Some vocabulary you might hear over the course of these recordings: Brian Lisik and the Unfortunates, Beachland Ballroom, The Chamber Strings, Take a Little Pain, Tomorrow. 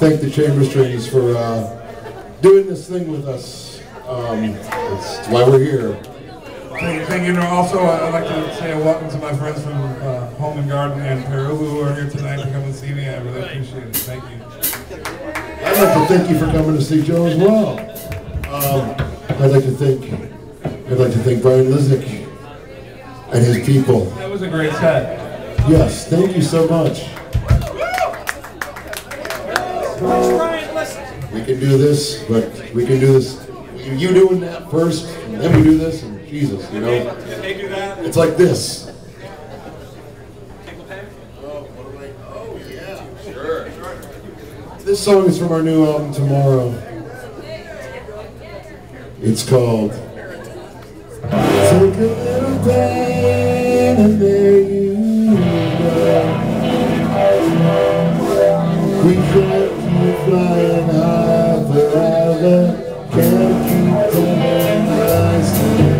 thank the Chambers Trees for doing this thing with us. That's why we're here. Thank you. And also, I'd like to say a welcome to my friends from Holman Garden and Peru who are here tonight to come and see me. I really appreciate it. Thank you. I'd like to thank you for coming to see Joe as well. I'd like to thank Brian Lisik and his people. That was a great set. Yes, thank you so much. We can do this, but we can do this. You doing that first, and then we do this, and Jesus, you know. Did they do that? It's like this. Oh, yeah. Sure. This song is from our new album, Tomorrow. It's called Take a Little Pain and There You Go. We can't keep flying high forever. Can't keep flying high still.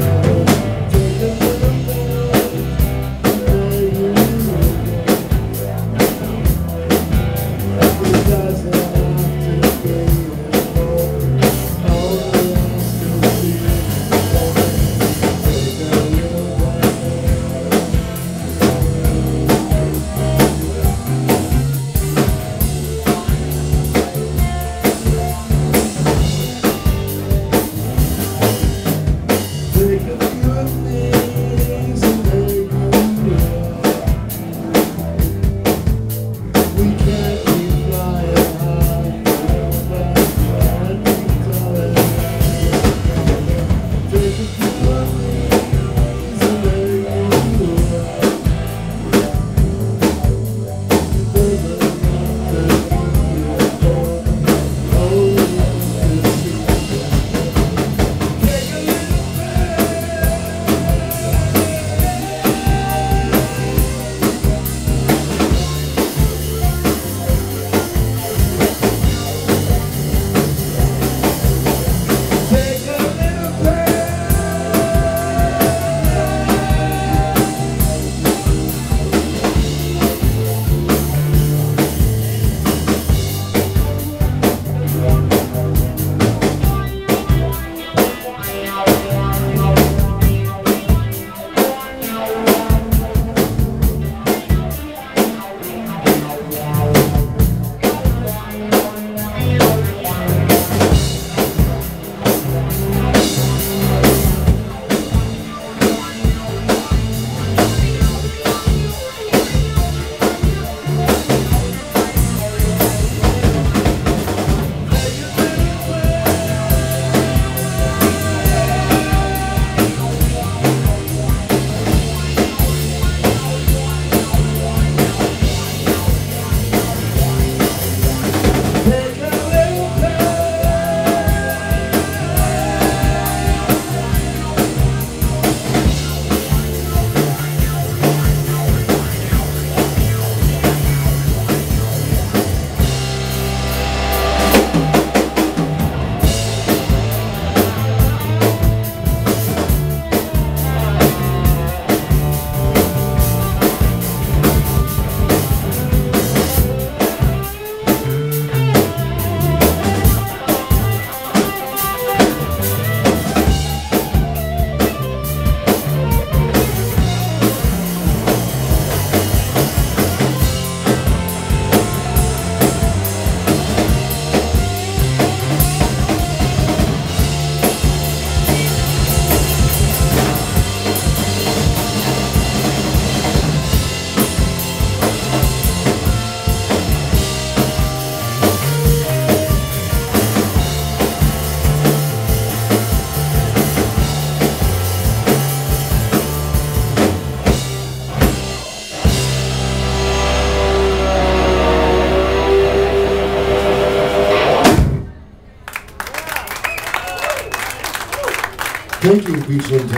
Thank you, Beachland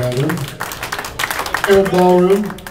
Ballroom.